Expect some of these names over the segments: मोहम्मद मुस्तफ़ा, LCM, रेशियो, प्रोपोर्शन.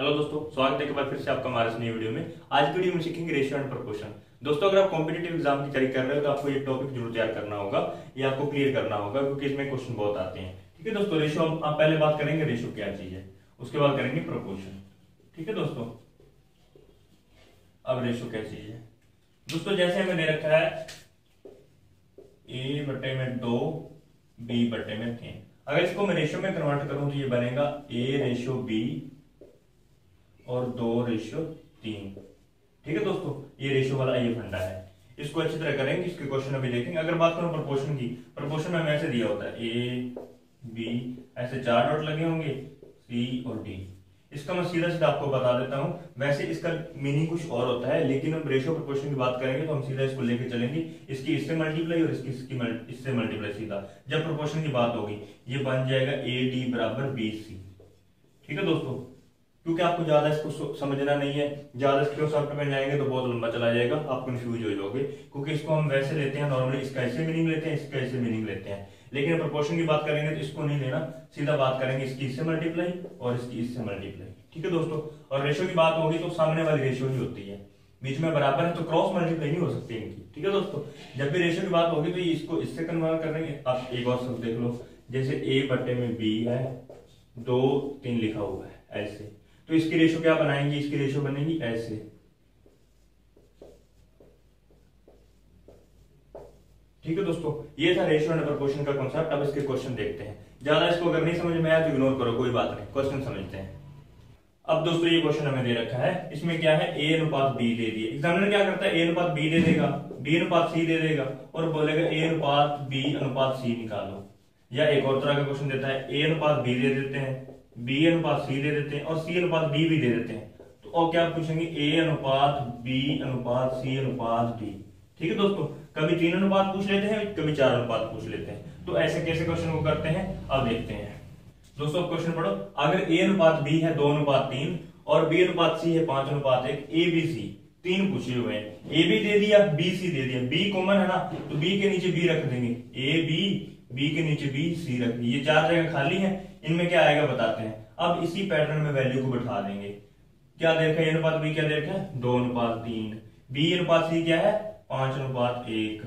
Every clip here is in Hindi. हेलो दोस्तों, स्वागत है एक बार फिर से आपका हमारे नई वीडियो में। आज की वीडियो में सीखेंगे रेशियो एंड प्रोपोर्शन। दोस्तों, अगर आप कॉम्पिटेटिव एग्जाम की तैयारी कर रहे हो तो आपको ये टॉपिक जरूर तैयार करना होगा, ये आपको क्लियर करना होगा क्योंकि इसमें क्वेश्चन बहुत आते हैं। ठीक है दोस्तों, रेशियो आप पहले बात करेंगे रेशियो क्या चीज है, उसके बाद करेंगे प्रोपोर्शन। ठीक है दोस्तों, अब रेशियो क्या चीज है। दोस्तों जैसे हमें दे रखा है ए बटे में 2 बी बटे में 3, अगर इसको मैं रेशियो में कन्वर्ट करूं तो ये बनेगा ए रेशियो बी और 2 रेशियो 3। ठीक है दोस्तों, ये रेशियो वाला ये फंडा है, इसको अच्छी तरह करेंगे, इसके क्वेश्चन अभी देखेंगे। अगर बात करूं प्रोपोर्शन की, प्रोपोर्शन में ऐसे दिया होता है ए बी, ऐसे 4 डॉट लगे होंगे, सी और डी। इसका मैं सीधा सीधा आपको बता देता हूँ, वैसे इसका मीनिंग कुछ और होता है, लेकिन हम रेशियो प्रोपोर्शन की बात करेंगे तो हम सीधा इसको लेके चलेंगे, इसकी इससे मल्टीप्लाई और इसकी इससे मल्टीप्लाई। सीधा जब प्रोपोर्शन की बात होगी ये बन जाएगा ए डी बराबर बी सी। ठीक है दोस्तों, क्योंकि आपको ज्यादा इसको समझना नहीं है, ज्यादा इसके सॉफ्ट में जाएंगे तो बहुत लंबा चला जाएगा, आप कंफ्यूज हो जाओगे, क्योंकि इसको हम वैसे लेते हैं नॉर्मली, इसका ऐसे मीनिंग लेते हैं, इसका ऐसे मीनिंग लेते हैं, लेकिन प्रोपोर्शन की बात करेंगे तो इसको नहीं लेना, सीधा बात करेंगे इसकी इससे मल्टीप्लाई और इसकी इससे मल्टीप्लाई। ठीक है दोस्तों, और रेशियो की बात होगी तो सामने वाली रेशियो ही होती है, बीच में बराबर है तो क्रॉस मल्टीप्लाई नहीं हो सकती इनकी। ठीक है दोस्तों, जब भी रेशियो की बात होगी तो इसको इससे कन्वर्ट करेंगे। आप एक और सब देख लो, जैसे ए बटे में बी है, 2 3 लिखा हुआ है ऐसे, तो इसकी रेशियो क्या बनाएंगे, इसकी रेशियो बनेगी ऐसे। ठीक है दोस्तों, ये था रेशियो एंड प्रोपोर्शन का कॉन्सेप्ट। अब इसके क्वेश्चन देखते हैं, ज्यादा इसको अगर नहीं समझ में आया तो इग्नोर करो, कोई बात नहीं, क्वेश्चन समझते हैं। अब दोस्तों ये क्वेश्चन हमें दे रखा है, इसमें क्या है ए अनुपात बी दे दिए। एग्जामिनर क्या करता है, ए अनुपात बी दे देगा, बी अनुपात सी दे देगा और बोलेगा ए अनुपात बी अनुपात सी निकालो, या एक और तरह का क्वेश्चन देता है, ए अनुपात बी दे देते हैं, बी अनुपात सी दे देते हैं और सी अनुपात डी भी दे देते हैं, तो और क्या पूछेंगे, ए अनुपात बी अनुपात सी अनुपात डी। ठीक है दोस्तों, कभी 3 अनुपात पूछ लेते हैं, कभी 4 अनुपात पूछ लेते हैं, तो ऐसे कैसे क्वेश्चन को करते हैं अब देखते हैं। दोस्तों अब क्वेश्चन पढ़ो, अगर ए अनुपात बी है 2 अनुपात 3 और बी अनुपात सी है 5 अनुपात 1, ए बी सी 3 पूछे हुए हैं, ए बी दे दिया, बी सी दे दिया, बी कॉमन है ना तो बी के नीचे बी रख देंगे, ए बी, बी के नीचे बी, सी रख दी, ये 4 जगह खाली है, इनमें क्या आएगा बताते हैं। अब इसी पैटर्न में वैल्यू को बैठा देंगे, क्या देखा ए अनुपात बी क्या देखा है 2 अनुपात 3, बी अनुपात सी क्या है 5 अनुपात 1।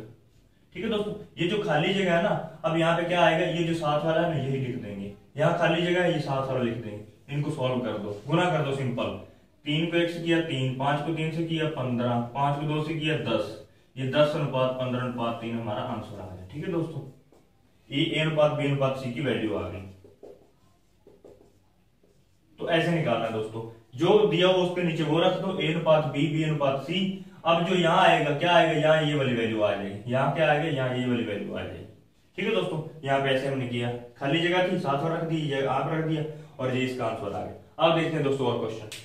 ठीक है दोस्तों, ये जो खाली जगह है ना, अब यहाँ पे क्या आएगा, ये जो 7 वाला है ना यही लिख देंगे, यहाँ खाली जगह है ये 7 वाला लिख देंगे, इनको सॉल्व कर दो, गुना कर दो सिंपल, 3 को 1 से किया 3, 5 को 3 से किया 15, 5 को 2 से किया 10, ये 10 अनुपात 15 अनुपात 3 हमारा आंसर आ गया। ठीक है दोस्तों, ये ए अनुपात बी अनुपात सी की वैल्यू आ गई, तो ऐसे निकालना है दोस्तों, जो दिया हो उसके नीचे वो रख दो, ए अनुपात बी, बी अनुपात सी। अब जो यहाँ आएगा क्या आएगा, यहाँ ये वाली वैल्यू आ जाएगी, यहाँ क्या आएगा, यहाँ ये वाली वैल्यू आ जाएगी। ठीक है दोस्तों, यहाँ पे ऐसे हमने किया, खाली जगह थी 7 रख दी, आप रख दिया और ये इसका आंसर आ गया। अब देखते हैं दोस्तों और क्वेश्चन।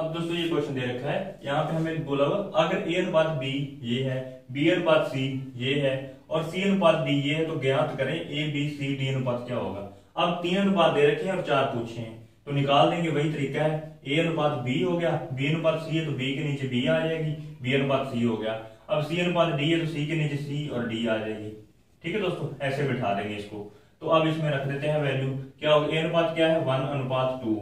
अब दोस्तों ये क्वेश्चन दे रखा है, यहाँ पे हमें बोला हुआ अगर ए अनुपात बी ये है, बी अनुपात सी ये है और सी अनुपात डी ये है, तो ज्ञात करें ए बी सी डी अनुपात क्या होगा। अब 3 अनुपात दे रखे हैं और 4 पूछे हैं, तो निकाल देंगे, वही तरीका है, ए अनुपात बी हो गया, बी अनुपात सी है तो बी के नीचे बी आ जाएगी, बी अनुपात सी हो गया, अब सी अनुपात डी है तो सी के नीचे सी और डी आ जाएगी। ठीक है दोस्तों, ऐसे बिठा देंगे इसको, तो अब इसमें रख देते हैं वैल्यू, क्या होगा, ए अनुपात क्या है 1 अनुपात 2,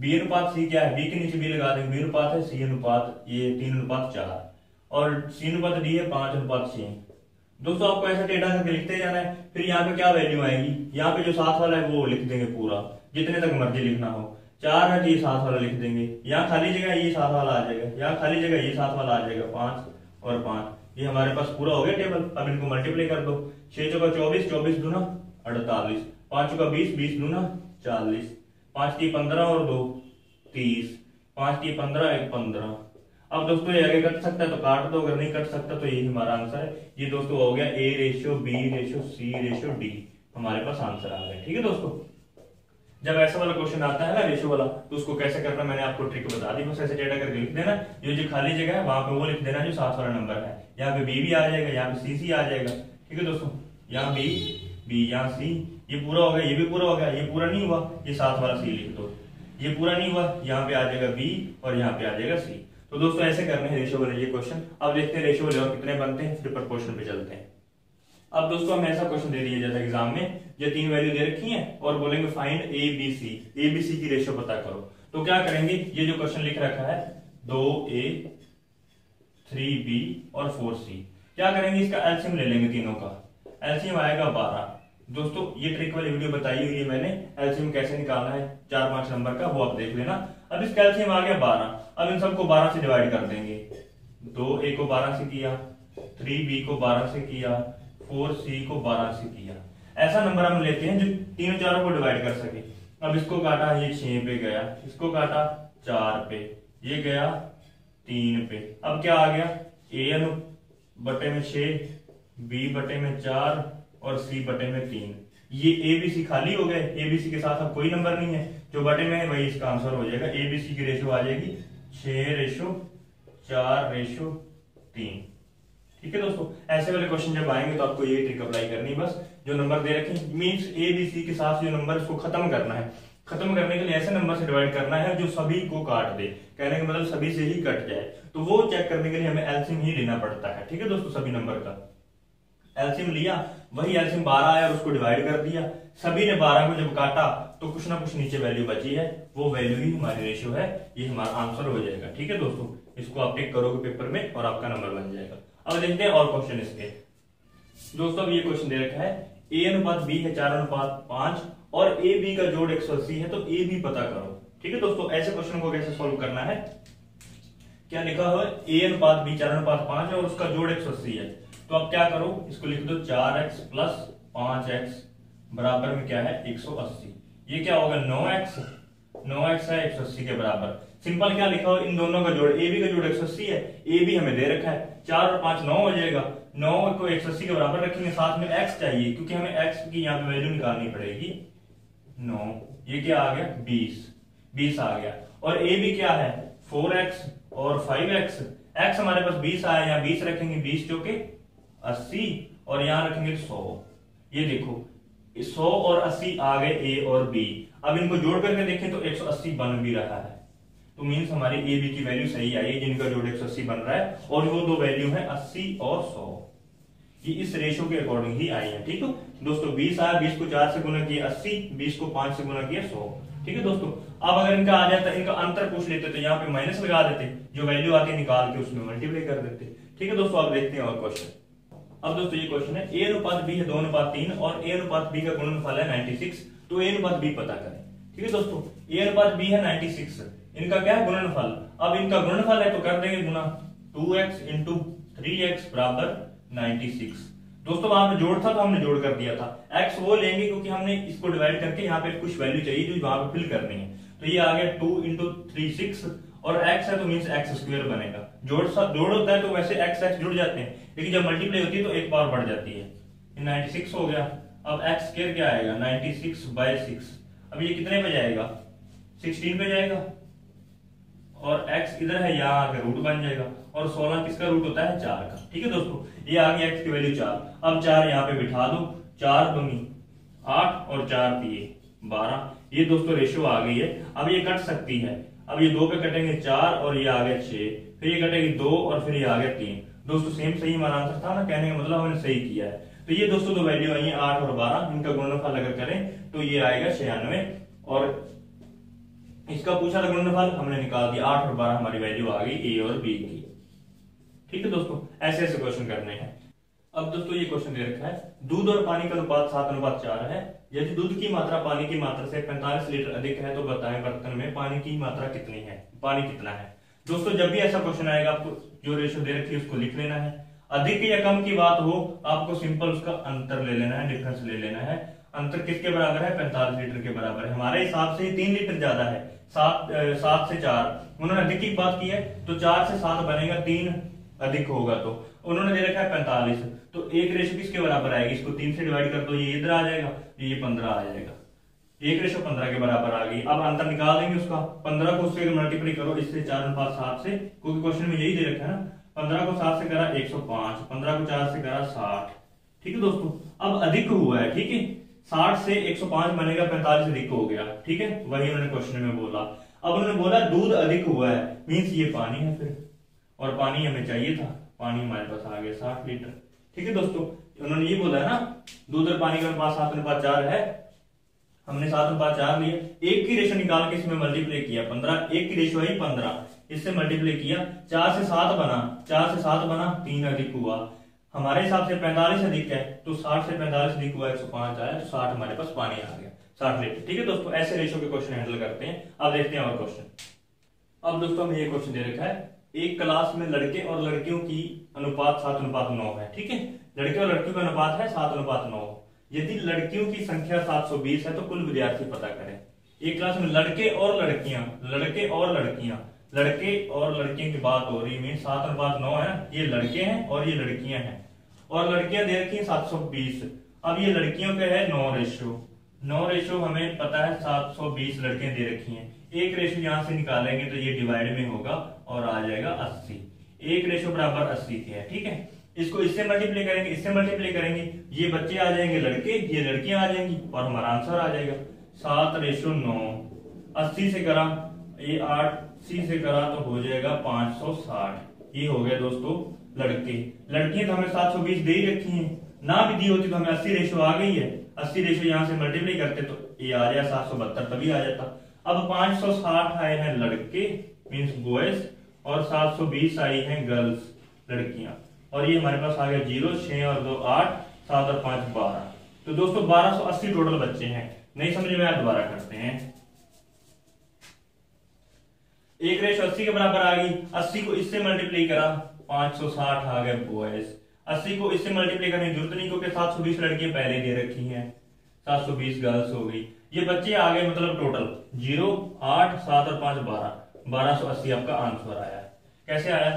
बी अनुपात सी क्या है, बी के नीचे बी लगा देंगे, बी अनुपात है, सी अनुपात ये 3 अनुपात 4 और सी अनुपात डी है 5 अनुपात 6। दोस्तों आपको ऐसा टेढ़ा करके लिखते जाना है, फिर यहाँ पे क्या वैल्यू आएगी, यहाँ पे जो 7 वाला है वो लिख देंगे पूरा, जितने तक मर्जी लिखना हो, 4 है तो ये 7 वाला लिख देंगे, यहाँ खाली जगह ये 7 वाला आ जाएगा, यहाँ खाली जगह ये 7 वाला आ जाएगा, 5 और 5, ये हमारे पास पूरा हो गया टेबल। अब इनको मल्टीप्लाई कर दो, 6 चौका 24, 24 दूना 48, 5 चौका 20, 20 दूना 40, 5 की 15 और 2 30, 5 की 15 1 15। अब दोस्तों ये आगे कट सकता है तो काट दो, अगर नहीं कट सकता तो यही हमारा आंसर है। ये दोस्तों हो गया A रेशियो B रेशियो C रेशियो D, हमारे पास आंसर आ गया। ठीक है दोस्तों, जब ऐसा वाला क्वेश्चन आता है ना रेशियो वाला, तो उसको कैसे करना मैंने आपको ट्रिक बता दी, बस ऐसे डेटा करके लिख देना, ये जो खाली जगह है वहां पे वो लिख देना जो 7 वाला नंबर है, यहाँ पे बी भी आ जाएगा, यहाँ पे सी सी आ जाएगा। ठीक है दोस्तों, यहाँ बी बी, यहाँ सी, ये पूरा हो गया, ये भी पूरा हो गया, ये पूरा नहीं हुआ, ये 7 वाला सी लिख दो, ये पूरा नहीं हुआ, यहाँ पे आ जाएगा बी और यहाँ पे आ जाएगा सी। तो दोस्तों ऐसे करने हैं रेशियो वाले ये क्वेश्चन। अब देखते हैं रेशियो वाले और कितने बनते हैं, फिर प्रोपोर्शन पे चलते हैं। अब दोस्तों हमें ऐसा क्वेश्चन दे दिया जाता है एग्जाम में, ये तीन वैल्यू दे रखी हैं और बोलेंगे फाइंड एबीसी की रेशियो पता करो। तो क्या करेंगे, ये जो क्वेश्चन लिख रखा है 2a 3b और 4c, क्या करेंगे इसका एलसीएम ले लेंगे, तीनों का एलसीएम आएगा 12। दोस्तों ये ट्रिक वाली वीडियो बताई हुई है मैंने, एलसीएम कैसे निकालना है 4-5 नंबर का, वो आप देख लेना। अब इसका एलसीएम आ गया 12। अब इन सबको 12 से डिवाइड कर देंगे, 2a को 12 से किया, 3b को 12 से किया, 4c को 12 से किया। ऐसा नंबर हम लेते हैं जो तीनों चारों को डिवाइड कर सके। अब इसको काटा, ये 6 पे गया, इसको काटा 4 पे, ये गया 3 पे। अब क्या आ गया, an बटे में 6, b बटे में 4 और c बटे में 3। ये ए बी सी खाली हो गए, ए बी सी के साथ अब कोई नंबर नहीं है, जो बटे में है वही इसका आंसर हो जाएगा। ए बी सी की रेशो आ जाएगी 6:4:3। ठीक है दोस्तों, ऐसे वाले क्वेश्चन जब आएंगे तो आपको ये ट्रिक अप्लाई करनी, बस जो नंबर दे रखें मीन्स ए बी सी के साथ जो नंबर इसको खत्म करना है, खत्म करने के लिए ऐसे नंबर से डिवाइड करना है जो सभी को काट दे, कहने का मतलब सभी से ही कट जाए। तो वो चेक करने के लिए हमें एलसीएम ही लेना पड़ता है। ठीक है दोस्तों, सभी नंबर का एलसीएम लिया, वही एलसीएम 12 आया और उसको डिवाइड कर दिया। सभी ने 12 को जब काटा तो कुछ ना कुछ नीचे वैल्यू बची है, वो वैल्यू ही हमारी रेशियो है, ये हमारा आंसर हो जाएगा। ठीक है दोस्तों, इसको आप टिक करोगे पेपर में और आपका नंबर बन जाएगा। अब देखते हैं और क्वेश्चन इसके। दोस्तों अब ये क्वेश्चन दे रखा है a अनुपात b है 4:5 और a b का जोड़ 180 है, तो a b पता करो। ठीक है दोस्तों, ऐसे क्वेश्चन को कैसे सॉल्व करना है, क्या लिखा हुआ है a अनुपात b 4:5 और उसका जोड़ 180 है। तो अब क्या करो, इसको लिख दो 4x + 5x बराबर में क्या है 180। ये क्या होगा 9x है 180 के बराबर। सिंपल क्या लिखा हो, इन दोनों का जोड़, ए बी का जोड़ 180 है, ए बी हमें दे रखा है 4 और 5 9 हो जाएगा, 9 को 180 के बराबर रखेंगे, साथ में x चाहिए क्योंकि हमें x की यहाँ पे वैल्यू निकालनी पड़ेगी 9। ये क्या आ गया 20 आ गया। और a b क्या है 4x और 5x, x हमारे पास 20 आया, यहाँ 20 रखेंगे, 20 चौके 80 और यहाँ रखेंगे 100। ये देखो 100 और 80 आ गए a और b। अब इनको जोड़ करके देखें तो 180 बन भी रहा है, तो मीन्स हमारी ए बी की वैल्यू सही आई है जिनका जोड़ 180 बन रहा है, और वो दो वैल्यू है 80 और 100, ये इस रेशो के अकॉर्डिंग ही आई है। ठीक है दोस्तों, 20 आया, 20 को 4 से गुना किया 80, 20 को 5 से गुना किया 100। ठीक है दोस्तों, अब अगर इनका आ जाता, इनका अंतर पूछ लेते तो यहाँ पे माइनस लगा देते, जो वैल्यू आती है निकाल के उसमें मल्टीप्लाई कर देते। ठीक है दोस्तों, आप देखते हैं और क्वेश्चन। अब दोस्तों ये क्वेश्चन है a अनुपात b है 2:3 और a अनुपात b का गुणनफल है 96, तो a अनुपात b पता करें। ठीक है दोस्तों, a अनुपात b है 96, इनका क्या है गुणनफल। अब इनका गुणनफल है तो कर देंगे गुना 2x × 3x बराबर 96। दोस्तों वहां पे जोड़ था तो हमने जोड़ कर दिया था, x वो लेंगे क्योंकि हमने इसको डिवाइड करके यहाँ पे कुछ वैल्यू चाहिए जो वहां पे फिल करनी है, तो ये आ गया 2 × 3 6 और x है तो मीन्स x² बनेगा। जोड़ होता है तो वैसे x x जुड़ जाते हैं, लेकिन जब मल्टीप्लाई होती है तो एक पावर बढ़ जाती है, 96 हो गया। अब x² क्या आएगा 96/6। अब ये कितने पे जाएगा 16 पे जाएगा, और x इधर है, यहाँ आके रूट बन जाएगा, और 16 किसका रूट होता है 4 का। ठीक है दोस्तों, ये आगे x की वैल्यू 4। अब 4 यहाँ पे बिठा दो, 4×2 8 और 4×3 12। ये दोस्तों रेशियो आ गई है। अब ये कट सकती है, अब ये 2 पे कटेंगे 4 और ये आ गया 6, फिर ये कटेगी 2 और फिर ये आ गया 3। दोस्तों सेम सही हमारा आंसर था ना, कहने का मतलब हमने सही किया है। तो ये दोस्तों दो वैल्यू आई है 8 और 12, इनका गुणनफल अगर करें तो ये आएगा 96, और इसका पूछा था गुणनफल, हमने निकाल दिया 8 और 12, हमारी वैल्यू आ गई ए और बी की। ठीक है दोस्तों, ऐसे ऐसे क्वेश्चन करने हैं। अब दोस्तों ये क्वेश्चन दे रखा है दूध और पानी का अनुपात 7:4 है, यदि दूध की मात्रा पानी की मात्रा से 45 लीटर अधिक है तो बताएं बर्तन में पानी की मात्रा कितनी है, पानी कितना है। दोस्तों जब भी ऐसा क्वेश्चन आएगा आपको जो रेशियो दे रखी है उसको लिख लेना है, अधिक या कम की बात हो आपको सिंपल उसका अंतर ले लेना है, डिफरेंस ले लेना है। अंतर किसके बराबर है 45 लीटर के बराबर है, हमारे हिसाब से 3 लीटर ज्यादा है, 7 से 4 उन्होंने अधिक की बात की है, तो 4 से 7 बनेगा, 3 अधिक होगा तो उन्होंने दे रखा है 45, तो एक रेशो किसके बराबर आएगी, इसको 3 से डिवाइड कर दो, ये इधर आ जाएगा, ये 15 आ जाएगा, एक रेशो 15 के बराबर आ गई। अब अंतर निकाल देंगे उसका, 15 को उससे मल्टीप्लाई करो इससे 4:7 से, क्योंकि क्वेश्चन में यही दे रखा है ना, 15 को 7 से करा 105, 15 को 4 से करा 60। ठीक है दोस्तों, अब अधिक हुआ है, ठीक है 60 से 105 बनेगा, 45 अधिक हो गया। ठीक है, वही उन्होंने क्वेश्चन में बोला। अब उन्होंने बोला दूध अधिक हुआ है, मींस ये पानी है फिर, और पानी हमें चाहिए था, पानी हमारे पास आ गया 60 लीटर। ठीक है दोस्तों, उन्होंने ये बोला है ना, दूध और पानी का अनुपात 7:4 है, हमने 7:4 लिया, एक की रेशो निकाल के इसमें मल्टीप्लाई किया 15, एक की रेशो आई 15, इससे मल्टीप्लाई किया 4 से 7 बना, 4 से 7 बना 3 अधिक हुआ, हमारे हिसाब से 45 अधिक है तो 60 से 45 अधिक हुआ 105 आया तो 60 हमारे पास पानी आ गया, 60 लीटर। ठीक है दोस्तों, ऐसे रेशो के क्वेश्चन हैंडल करते हैं। अब देखते हैं और क्वेश्चन। अब दोस्तों हमें ये क्वेश्चन दे रखा है, एक क्लास में लड़के और लड़कियों की अनुपात 7:9 है। ठीक है, लड़के और लड़कियों का अनुपात है 7:9। यदि लड़कियों की संख्या 720 है तो कुल विद्यार्थी पता करें। एक क्लास में लड़के और लड़कियां, लड़के और लड़कियां, लड़के और लड़कियों की बात हो रही है, 7:9 है, ये लड़के हैं और ये लड़कियां हैं, और लड़कियां दे रखी है 720। अब ये लड़कियों का है 9 रेशो, हमें पता है 720 लड़कियां दे रखी है, एक रेशो यहां से निकालेंगे तो ये डिवाइड में होगा और आ जाएगा 80, एक रेशो बराबर 80 के है। ठीक है, इसको इससे मल्टीप्लाई करेंगे, इससे मल्टीप्लाई करेंगे, ये बच्चे आ जाएंगे लड़के, ये लड़कियां आ जाएंगी और हमारा आंसर आ जाएगा 7:9। 80 से करा, ये 80 से करा तो हो जाएगा 560। ये हो गया दोस्तों लड़के। लड़कियां तो हमें 720 दे ही रखी है, ना भी दी होती तो हमें 80 रेशो आ गई है, 80 रेशो यहाँ से मल्टीप्लाई करते तो ये आ जाए 772, तभी आ जाता। अब 560 आए हैं लड़के मीन्स बॉयज और 720 आई हैं गर्ल्स लड़कियां, और ये हमारे पास आ गया 0, 6 और 2, 8, 7 और 5, 12। तो दोस्तों 1280 टोटल बच्चे हैं। नहीं समझ में आया दोबारा करते हैं। 1:80 के बराबर आ गई, 80 को इससे मल्टीप्लाई करा 560 आ गए बॉयज, 80 को इससे मल्टीप्लाई करने की जरूरत नहीं क्योंकि 720 लड़कियां पहले दे रखी हैं, 720 गर्ल्स हो गई, ये बच्चे आ गए, मतलब टोटल 0, 8, 7 और 5, 12, 1280 आपका आंसर आया। कैसे आया?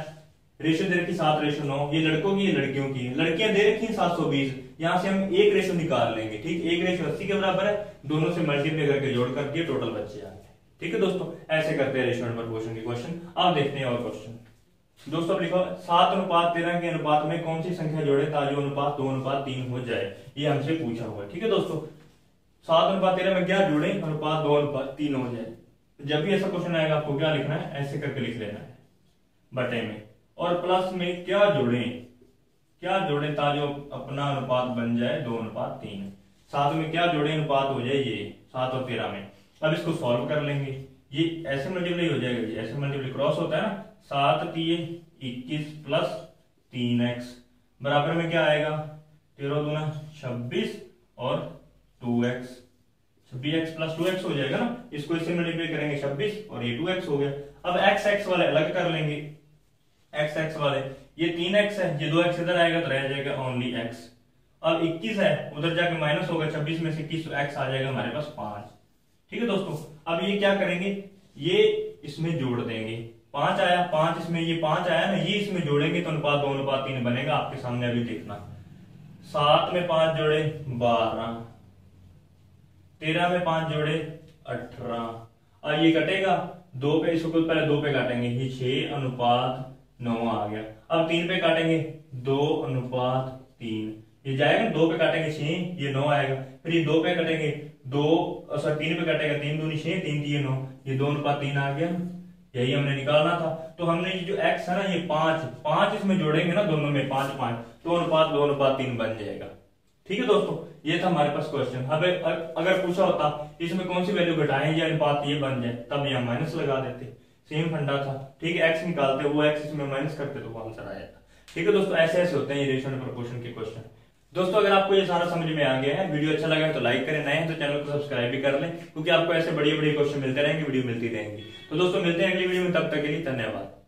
रेशो दे रखी 7:9, ये लड़कों की, ये लड़कियों की, लड़कियां दे रखी 720, यहाँ से हम एक रेशो निकाल लेंगे। ठीक, 1:80 के बराबर है, दोनों से मल्टीप्लाई करके जोड़ करके टोटल बच्चे आ गए। ठीक है दोस्तों, ऐसे करते हैं रेशो नंबर क्वेश्चन के क्वेश्चन। अब देखते हैं और क्वेश्न। दोस्तों लिखो 7:13 के अनुपात में कौन सी संख्या जोड़े ताकि अनुपात 2:3 हो जाए, ये हमसे पूछा हुआ है। ठीक है दोस्तों, 7:13 में क्या जोड़े अनुपात 2:3 हो जाए। जब भी ऐसा क्वेश्चन आएगा आपको क्या लिखना है, ऐसे करके लिख लेना है बटे में, और प्लस में क्या जोड़े ताजो अपना अनुपात बन जाए 2:3। 7 में क्या जोड़े अनुपात हो जाए ये 7 और 13 में। अब इसको सॉल्व कर लेंगे, ये ऐसे मल्टीप्लाई हो जाएगा, ये ऐसे मल्टीप्लाई क्रॉस होता है ना, 7 3 21 प्लस 3x बराबर में क्या आएगा 13 दूना 26 और 2x, 2x प्लस 2x हो जाएगा ना, इसको इससे मल्टीप्लाई करेंगे 26 और ये 2x हो गया। अब x वाले अलग कर लेंगे, x वाले, ये 3x है, ये 2x इधर आएगा तो रह जाएगा ओनली x। अब 21 है, उधर जाके माइनस होगा 26 में से 21, x आ जाएगा हमारे पास 5। ठीक है दोस्तों, अब ये क्या करेंगे, ये इसमें जोड़ देंगे, 5 आया 5 इसमें, ये 5 आया ना, ये इसमें जोड़ेंगे तो अनुपात 2:3 बनेगा। आपके सामने अभी देखना, 7 में 5 जोड़े 12, 13 में 5 जोड़े 18, और ये कटेगा 2 पे, इसको पहले 2 पे काटेंगे, ये 6:9 आ गया। अब 3 पे काटेंगे 2:3, ये जाएगा 2 पे काटेंगे 6, ये 9 आएगा, फिर ये 2 पे काटेंगे 3 पे काटेगा 3 दूनी 6, 3 3 9, ये 2:3 आ गया। यही हमने निकालना था। तो हमने ये जो x है ना, ये 5 5 इसमें जोड़ेंगे ना, दोनों में 5 5 तो अनुपात 2:3 बन जाएगा। ठीक है दोस्तों, ये था हमारे पास क्वेश्चन। अब अगर पूछा होता इसमें कौन सी वैल्यू घटाएं या अनुपात ये बन जाए, तब यहाँ माइनस लगा देते, सेम फंडा था। ठीक है, x निकालते वो x इसमें माइनस करते तो वो आंसर आ जाता। ठीक है दोस्तों, ऐसे ऐसे होते हैं ये रेशो नंबर क्वेश्चन के क्वेश्चन। दोस्तों अगर आपको ये सारा समझ में आ गया है, वीडियो अच्छा लगा तो लाइक करें, नए हैं तो चैनल को सब्सक्राइब भी कर लें, क्योंकि आपको ऐसे बड़े बड़े क्वेश्चन मिलते रहेंगे, वीडियो मिलती रहेंगी। तो दोस्तों मिलते हैं अगली वीडियो में, तब तक के लिए धन्यवाद।